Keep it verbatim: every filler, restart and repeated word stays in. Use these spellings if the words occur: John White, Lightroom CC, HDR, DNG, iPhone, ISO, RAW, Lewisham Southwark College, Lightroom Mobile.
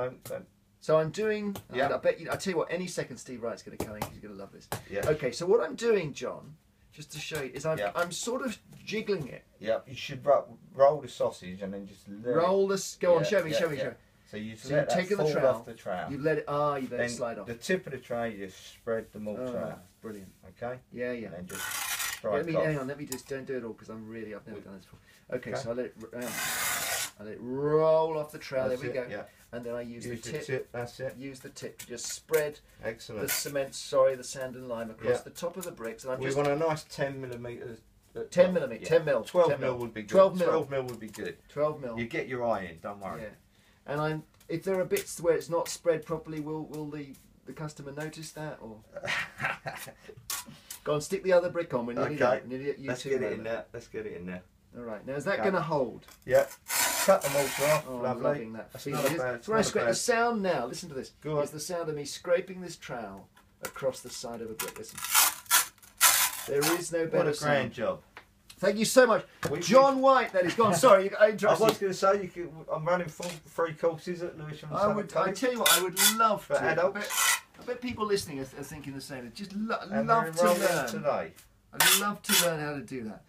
Don't, don't. So I'm doing, yeah. I bet you, I tell you what, any second Steve Wright's going to come in, he's going to love this. Yeah. Okay, so what I'm doing, John, just to show you, is I'm, yeah. I'm sort of jiggling it. Yeah, you should roll, roll the sausage and then just let roll this. Go yeah, on, show me, yeah, show me, yeah. show me. So you so let you that fall the trowel, off the trowel. You let it, ah, you let then it slide off. The tip of the tray, you just spread the malt oh, out. Brilliant. Okay? Yeah, yeah. And just try let me, Hang on, let me just, don't do it all, because I'm really, I've never Ooh. done this before. Okay, okay. so I let it, um, I let it roll off the trowel, that's there we it, go. Yeah. And then I use, use the, tip, the tip, that's it. Use the tip to just spread Excellent. the cement, sorry, the sand and lime across yeah. the top of the bricks. And I'm we just, want a nice ten millimetres. ten millimetres, ten mil. twelve mil would be good. twelve mil would be good. twelve mil. You get your eye in, don't worry. Yeah. And I'm, if there are bits where it's not spread properly, will will the the customer notice that? Or go on, stick the other brick on. We're nearly okay. there. Let's get it in there. Let's get it in there. All right. Now is that okay. going to hold? Yeah. Cut them all off. Oh, lovely. I'm loving that. That's not bad. So when I scrape the sound now, listen to this. Go on. It's the sound of me scraping this trowel across the side of a brick. Listen. There is no better. What a grand sound. job. Thank you so much. We, John we, White, that is gone. Sorry, I interrupted. I was going to say, you could, I'm running full free courses at Lewisham. I would, I tell you what, I would love for to. Adults. I, bet, I bet people listening are, are thinking the same. Just lo and love to learn. Today. I'd love to learn how to do that.